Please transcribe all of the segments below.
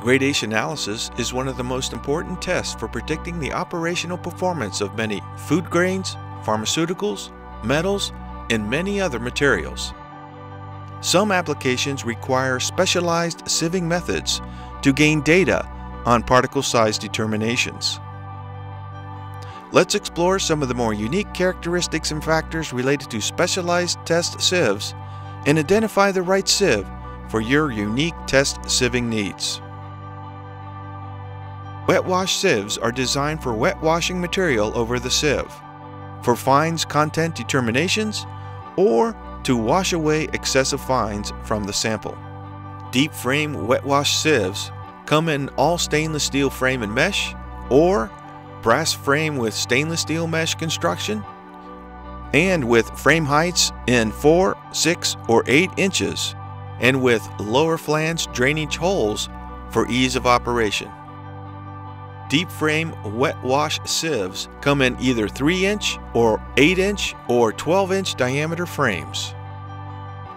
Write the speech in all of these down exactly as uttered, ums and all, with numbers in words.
Gradation analysis is one of the most important tests for predicting the operational performance of many food grains, pharmaceuticals, metals, and many other materials. Some applications require specialized sieving methods to gain data on particle size determinations. Let's explore some of the more unique characteristics and factors related to specialized test sieves and identify the right sieve for your unique test sieving needs. Wet wash sieves are designed for wet washing material over the sieve, for fines content determinations, or to wash away excessive fines from the sample. Deep frame wet wash sieves come in all stainless steel frame and mesh, or brass frame with stainless steel mesh construction, and with frame heights in four, six, or eight inches, and with lower flange drainage holes for ease of operation. Deep frame wet wash sieves come in either three inch or eight inch or twelve inch diameter frames.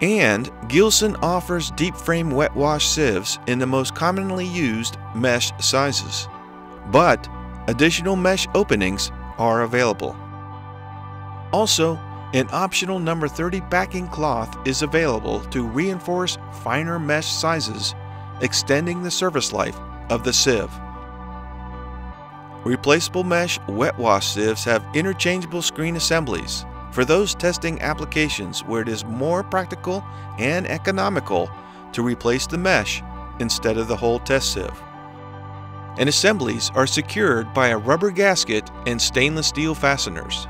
And Gilson offers deep frame wet wash sieves in the most commonly used mesh sizes, but additional mesh openings are available. Also, an optional number thirty backing cloth is available to reinforce finer mesh sizes, extending the service life of the sieve. Replaceable mesh wet wash sieves have interchangeable screen assemblies for those testing applications where it is more practical and economical to replace the mesh instead of the whole test sieve. And assemblies are secured by a rubber gasket and stainless steel fasteners.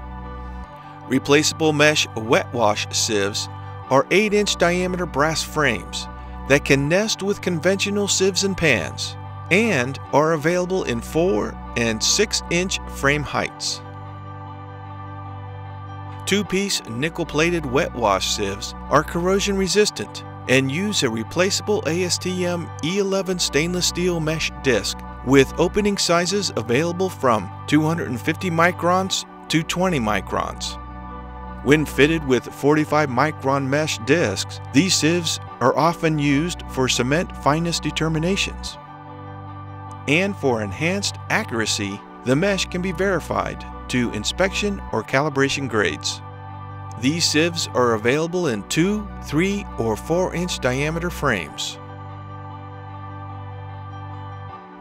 Replaceable mesh wet wash sieves are eight inch diameter brass frames that can nest with conventional sieves and pans, and are available in four and six inch frame heights. Two-piece nickel-plated wet wash sieves are corrosion resistant and use a replaceable A S T M E eleven stainless steel mesh disc with opening sizes available from two hundred fifty microns to twenty microns. When fitted with forty-five micron mesh discs, these sieves are often used for cement fineness determinations. And for enhanced accuracy, the mesh can be verified to inspection or calibration grades. These sieves are available in two, three, or four inch diameter frames.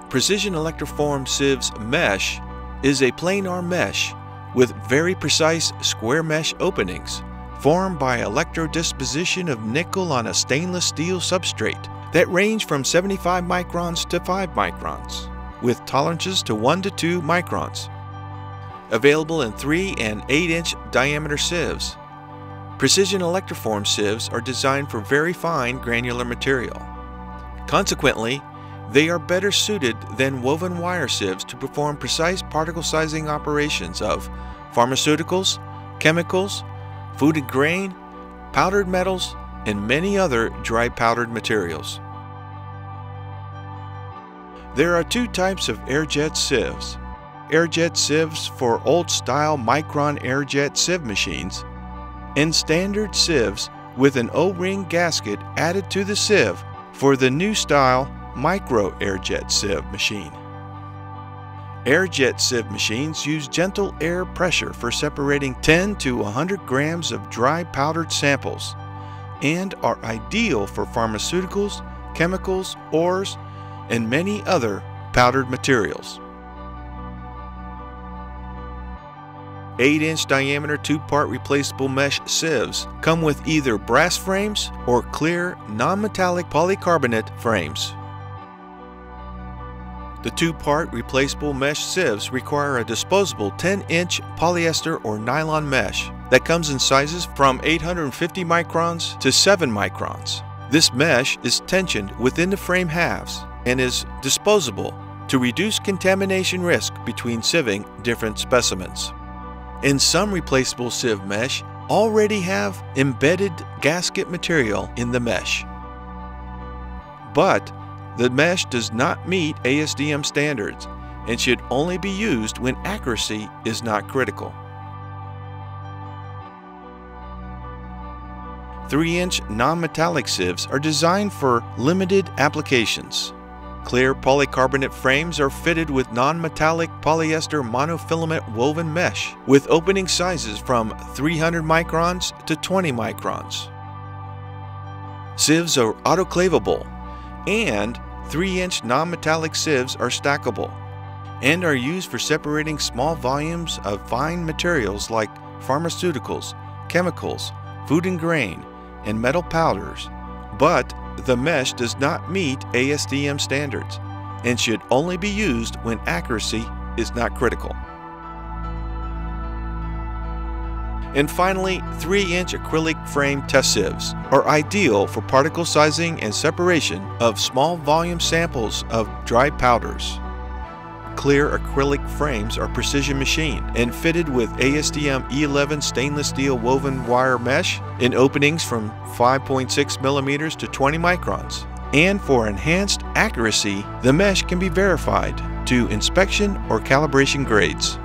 Precision Electroform Sieves Mesh is a planar mesh with very precise square mesh openings formed by electrodisposition of nickel on a stainless steel substrate that range from seventy-five microns to five microns, with tolerances to one to two microns. Available in three and eight inch diameter sieves. Precision electroform sieves are designed for very fine granular material. Consequently, they are better suited than woven wire sieves to perform precise particle sizing operations of pharmaceuticals, chemicals, food and grain, powdered metals, and many other dry powdered materials. There are two types of AirJet sieves. AirJet sieves for old-style Micron AirJet sieve machines, and standard sieves with an O-ring gasket added to the sieve for the new-style Micro AirJet sieve machine. AirJet sieve machines use gentle air pressure for separating ten to one hundred grams of dry powdered samples, and are ideal for pharmaceuticals, chemicals, ores, and many other powdered materials. eight inch diameter two-part replaceable mesh sieves come with either brass frames or clear non-metallic polycarbonate frames. The two-part replaceable mesh sieves require a disposable ten inch polyester or nylon mesh that comes in sizes from eight hundred fifty microns to seven microns. This mesh is tensioned within the frame halves and is disposable to reduce contamination risk between sieving different specimens. And some replaceable sieve mesh already have embedded gasket material in the mesh. But the mesh does not meet A S T M standards and should only be used when accuracy is not critical. three inch non-metallic sieves are designed for limited applications. Clear polycarbonate frames are fitted with non-metallic polyester monofilament woven mesh with opening sizes from three hundred microns to twenty microns. Sieves are autoclavable, and three inch non-metallic sieves are stackable and are used for separating small volumes of fine materials like pharmaceuticals, chemicals, food and grain, and metal powders, but the mesh does not meet A S T M standards and should only be used when accuracy is not critical. And finally, three inch acrylic frame test sieves are ideal for particle sizing and separation of small volume samples of dry powders. Clear acrylic frames are precision machined and fitted with A S T M E eleven stainless steel woven wire mesh in openings from five point six millimeters to twenty microns. And for enhanced accuracy, the mesh can be verified to inspection or calibration grades.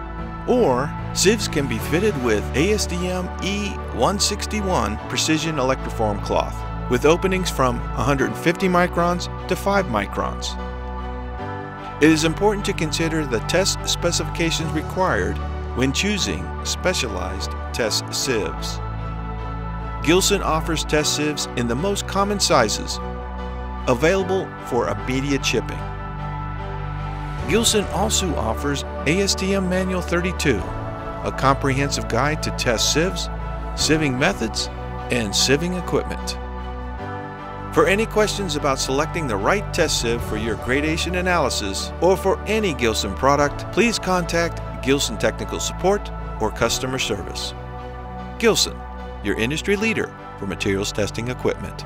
Or, sieves can be fitted with A S T M E one sixty-one precision electroform cloth with openings from one hundred fifty microns to five microns. It is important to consider the test specifications required when choosing specialized test sieves. Gilson offers test sieves in the most common sizes, available for immediate shipping. Gilson also offers A S T M Manual thirty-two, a comprehensive guide to test sieves, sieving methods, and sieving equipment. For any questions about selecting the right test sieve for your gradation analysis or for any Gilson product, please contact Gilson Technical Support or Customer Service. Gilson, your industry leader for materials testing equipment.